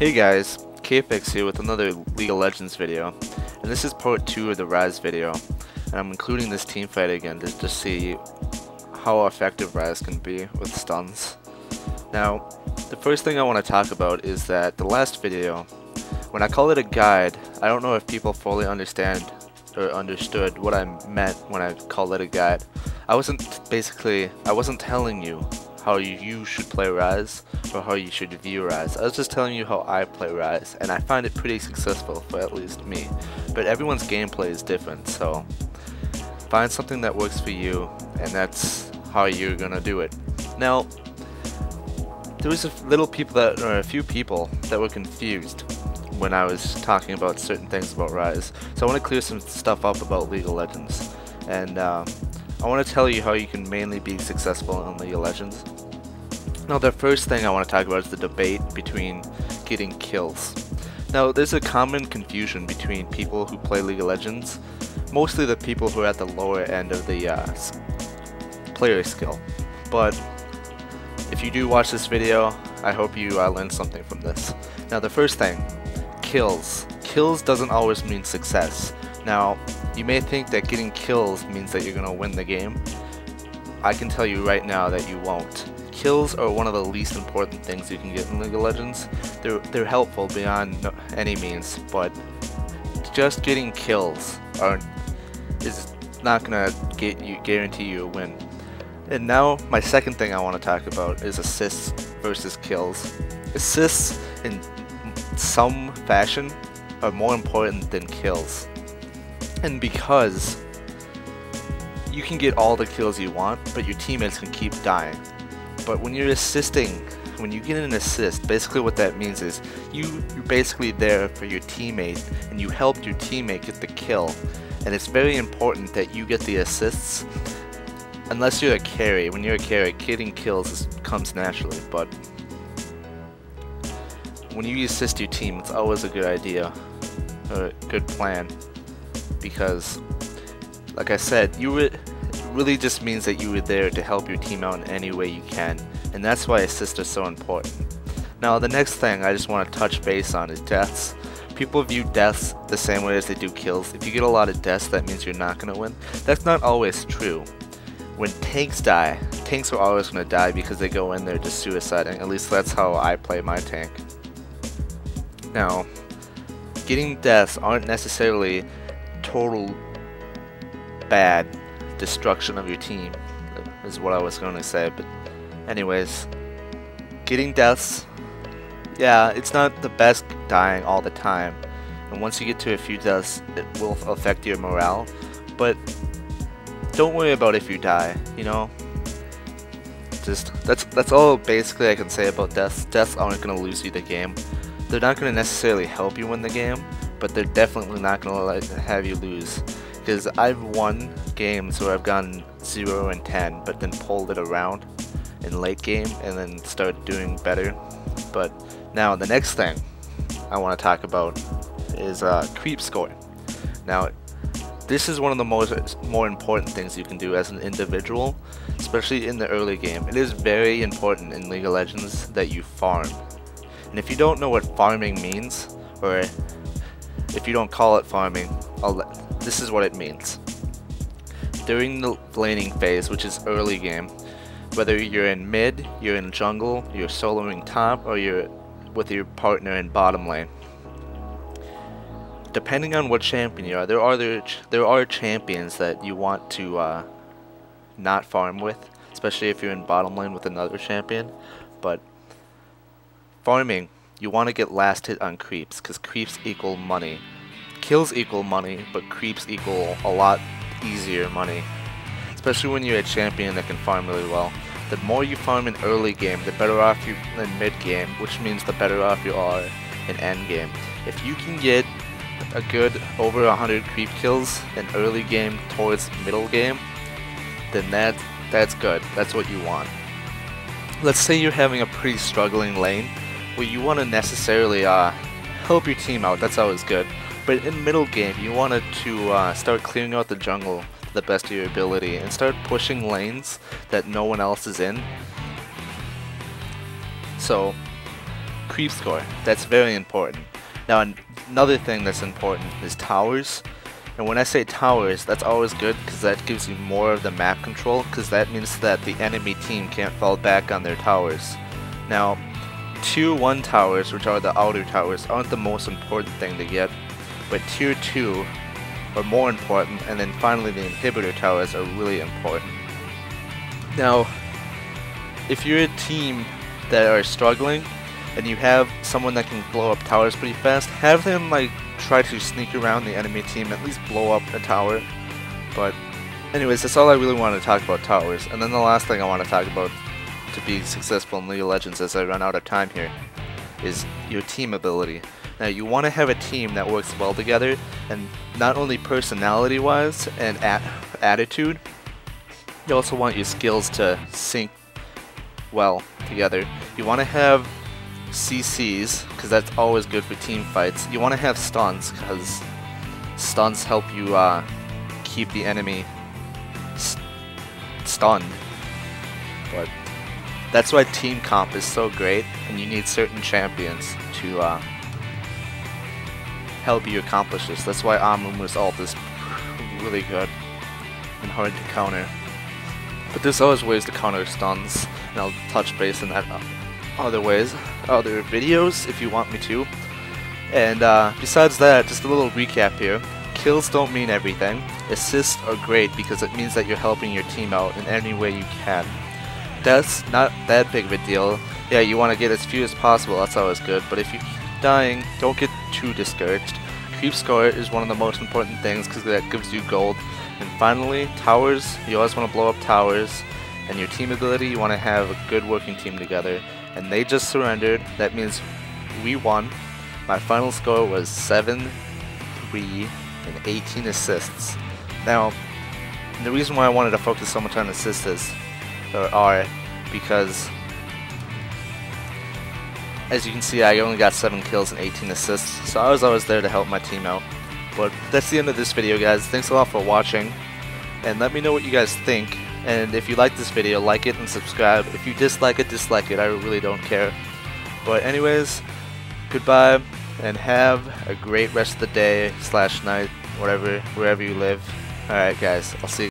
Hey guys, Kapex here with another League of Legends video, and this is part 2 of the Ryze video, and I'm including this teamfight again to see how effective Ryze can be with stuns. Now, the first thing I want to talk about is that the last video, when I call it a guide, I don't know if people fully understood what I meant when I call it a guide. I wasn't telling you how you should play Ryze or how you should view Ryze. I was just telling you how I play Ryze, and I find it pretty successful for at least me. But everyone's gameplay is different, so find something that works for you, and that's how you're gonna do it. Now, there was a few people that were confused when I was talking about certain things about Ryze, so I want to clear some stuff up about League of Legends, and I want to tell you how you can mainly be successful in League of Legends. Now, the first thing I want to talk about is the debate between getting kills. Now, there's a common confusion between people who play League of Legends, mostly the people who are at the lower end of the player skill. But if you do watch this video, I hope you learned something from this. Now, the first thing, kills. Kills doesn't always mean success. Now, you may think that getting kills means that you're going to win the game. I can tell you right now that you won't. Kills are one of the least important things you can get in League of Legends. They're helpful beyond any means, but just getting kills is not gonna guarantee you a win. And now my second thing I want to talk about is assists versus kills. Assists in some fashion are more important than kills, and because you can get all the kills you want, but your teammates can keep dying. But when you're assisting, when you get an assist, basically what that means is you're basically there for your teammate, and you helped your teammate get the kill. And it's very important that you get the assists, unless you're a carry. When you're a carry, getting kills comes naturally, but when you assist your team, it's always a good idea, or a good plan, because like I said, it really just means that you were there to help your team out in any way you can, and that's why assists are so important. Now, the next thing I just want to touch base on is deaths. People view deaths the same way as they do kills. If you get a lot of deaths, that means you're not going to win. That's not always true. When tanks die, tanks are always going to die because they go in there just suiciding. At least that's how I play my tank. Now, getting deaths aren't necessarily total bad. Destruction of your team is what I was going to say, but anyways, getting deaths, yeah, it's not the best dying all the time, and once you get to a few deaths it will affect your morale, but don't worry about if you die, you know, just that's all basically I can say about deaths. Deaths aren't going to lose you the game. They're not going to necessarily help you win the game, but they're definitely not going to have you lose. Because I've won games where I've gone 0 and 10, but then pulled it around in late game and then started doing better. But now the next thing I want to talk about is creep score. Now, this is one of the more important things you can do as an individual, especially in the early game. It is very important in League of Legends that you farm. And if you don't know what farming means, or if you don't call it farming, this is what it means. During the laning phase, which is early game, whether you're in mid, you're in jungle, you're soloing top, or you're with your partner in bottom lane, depending on what champion you are, there are champions that you want to not farm with, especially if you're in bottom lane with another champion. But farming, you want to get last hit on creeps, because creeps equal money. Kills equal money, but creeps equal a lot easier money, especially when you're a champion that can farm really well. The more you farm in early game, the better off you are in mid game, which means the better off you are in end game. If you can get a good over 100 creep kills in early game towards middle game, then that's good. That's what you want. Let's say you're having a pretty struggling lane, where you want to necessarily help your team out. That's always good. But in middle game, you wanted to start clearing out the jungle to the best of your ability and start pushing lanes that no one else is in. So creep score. That's very important. Now another thing that's important is towers. And when I say towers, that's always good because that gives you more of the map control, because that means that the enemy team can't fall back on their towers. Now, tier 1 towers, which are the outer towers, aren't the most important thing to get, but tier 2 are more important, and then finally the inhibitor towers are really important. Now, if you're a team that are struggling and you have someone that can blow up towers pretty fast, have them like try to sneak around the enemy team, at least blow up a tower. But anyways, that's all I really wanted to talk about towers. And then the last thing I want to talk about to be successful in League of Legends, as I run out of time here, is your team ability. Now you want to have a team that works well together, and not only personality wise and attitude, you also want your skills to sync well together. You want to have CCs, because that's always good for team fights. You want to have stuns, because stuns help you keep the enemy stunned. But that's why team comp is so great, and you need certain champions to help you accomplish this. That's why Amumu's ult is really good and hard to counter. But there's always ways to counter stuns, and I'll touch base on that other videos if you want me to. And besides that, just a little recap here. Kills don't mean everything. Assists are great because it means that you're helping your team out in any way you can. That's not that big of a deal. Yeah, you want to get as few as possible, that's always good, but if you're dying, don't get too discouraged. Creep score is one of the most important things because that gives you gold. And finally, towers. You always want to blow up towers. And your team ability, you want to have a good working team together. And they just surrendered. That means we won. My final score was 7-3 and 18 assists. Now, the reason why I wanted to focus so much on assists are because, as you can see, I only got 7 kills and 18 assists, so I was always there to help my team out. But that's the end of this video, guys. Thanks a lot for watching, and let me know what you guys think. And if you like this video, like it and subscribe. If you dislike it, I really don't care. But anyways, goodbye, and have a great rest of the day/night, whatever, wherever you live. Alright guys, I'll see you.